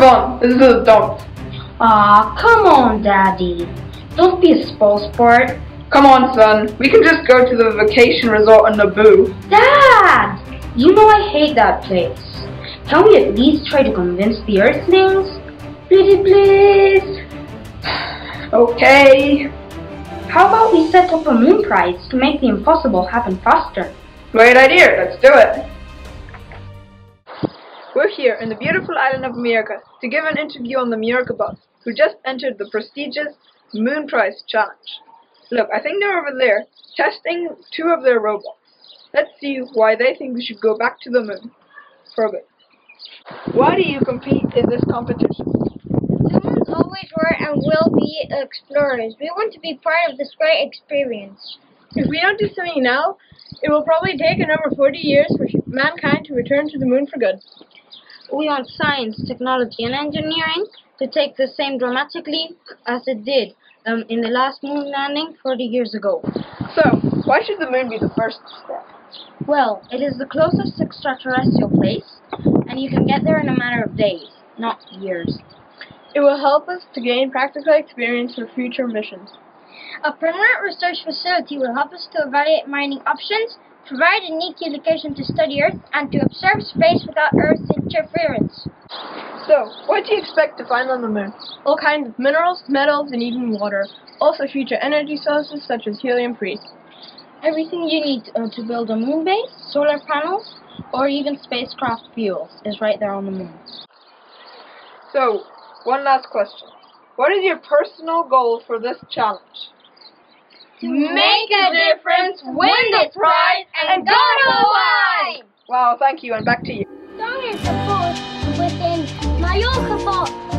Move on. This is a dog. Aw, come on, Daddy. Don't be a spoilsport. Come on, son. We can just go to the vacation resort on Naboo. Dad! You know I hate that place. Can we at least try to convince the Earthlings? Please, please. Okay. How about we set up a moon prize to make the impossible happen faster? Great idea. Let's do it. We're here in the beautiful island of Mallorca to give an interview on the Mallorca boss, who just entered the prestigious Moon Prize Challenge. Look, I think they're over there, testing two of their robots. Let's see why they think we should go back to the moon for a bit. Why do you compete in this competition? Humans always were and will be explorers. We want to be part of this great experience. If we don't do something now, it will probably take another 40 years for mankind to return to the moon for good. We want science, technology, and engineering to take the same dramatic leap as it did in the last moon landing 40 years ago. So, why should the moon be the first step? Well, it is the closest extraterrestrial place, and you can get there in a matter of days, not years. It will help us to gain practical experience for future missions. A permanent research facility will help us to evaluate mining options, provide a unique location to study Earth, and to observe space without Earth's interference. So, what do you expect to find on the moon? All kinds of minerals, metals, and even water. Also future energy sources such as helium-3. Everything you need to build a moon base, solar panels, or even spacecraft fuels is right there on the moon. So, one last question. What is your personal goal for this challenge? To make a difference, win the prize, and go to Hawaii! Wow, thank you, and back to you. Song is the force within Mallorca.